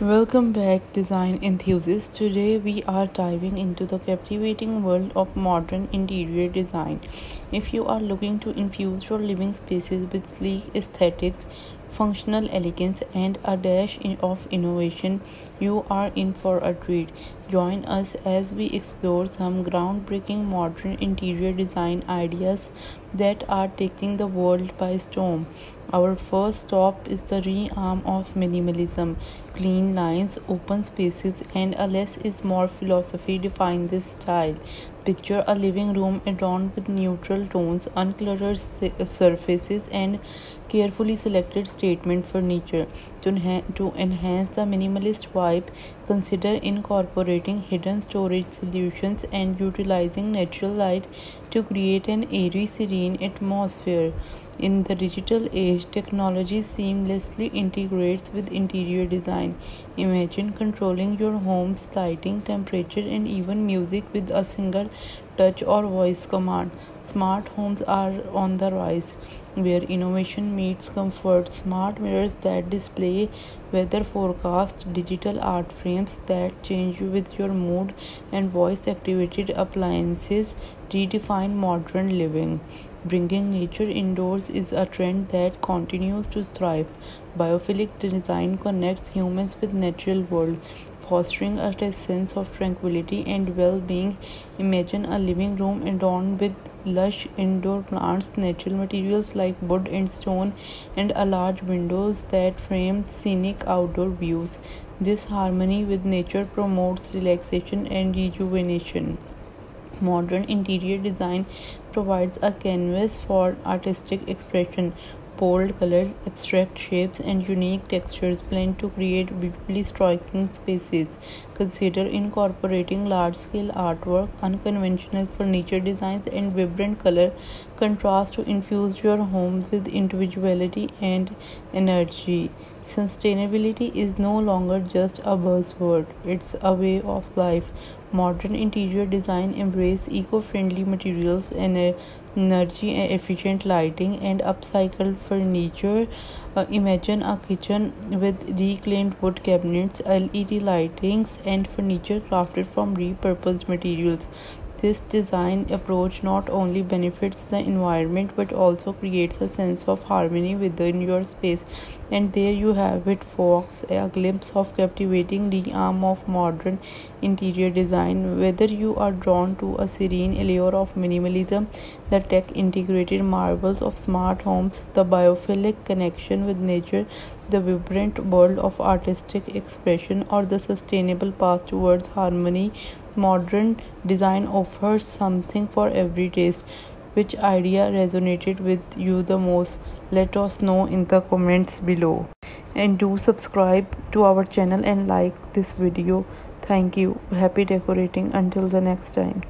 Welcome back, design enthusiasts. Today we are diving into the captivating world of modern interior design. If you are looking to infuse your living spaces with sleek aesthetics, functional elegance, and a dash of innovation, you are in for a treat. Join us as we explore some groundbreaking modern interior design ideas that are taking the world by storm. Our first stop is the realm of minimalism. Clean lines, open spaces, and a less is more philosophy define this style. Picture a living room adorned with neutral tones, uncluttered surfaces, and carefully selected statement furniture. To enhance the minimalist vibe, consider incorporating hidden storage solutions and utilizing natural light to create an airy, serene atmosphere. In the digital age, technology seamlessly integrates with interior design. Imagine controlling your home's lighting, temperature, and even music with a single touch or voice command. Smart homes are on the rise, where innovation meets comfort. Smart mirrors that display weather forecasts, digital art frames that change with your mood, and voice-activated appliances redefine modern living. Bringing nature indoors is a trend that continues to thrive. Biophilic design connects humans with natural world, fostering a sense of tranquility and well-being. Imagine a living room adorned with lush indoor plants, natural materials like wood and stone, and a large windows that frame scenic outdoor views. This harmony with nature promotes relaxation and rejuvenation. Modern interior design provides a canvas for artistic expression. Bold colors, abstract shapes, and unique textures blend to create visually striking spaces. Consider incorporating large-scale artwork, unconventional furniture designs, and vibrant color contrast to infuse your home with individuality and energy. Sustainability is no longer just a buzzword, it's a way of life. Modern interior design embraces eco-friendly materials and energy efficient lighting and upcycled furniture. Imagine a kitchen with reclaimed wood cabinets, LED lightings, and furniture crafted from repurposed materials. This design approach not only benefits the environment but also creates a sense of harmony within your space. And there you have it, folks, a glimpse of captivating realm of modern interior design. Whether you are drawn to a serene allure of minimalism, the tech-integrated marvels of smart homes, the biophilic connection with nature, the vibrant world of artistic expression, or the sustainable path towards harmony, modern design offers something for every taste. Which idea resonated with you the most? Let us know in the comments below. And do subscribe to our channel and like this video. Thank you. Happy decorating. Until the next time.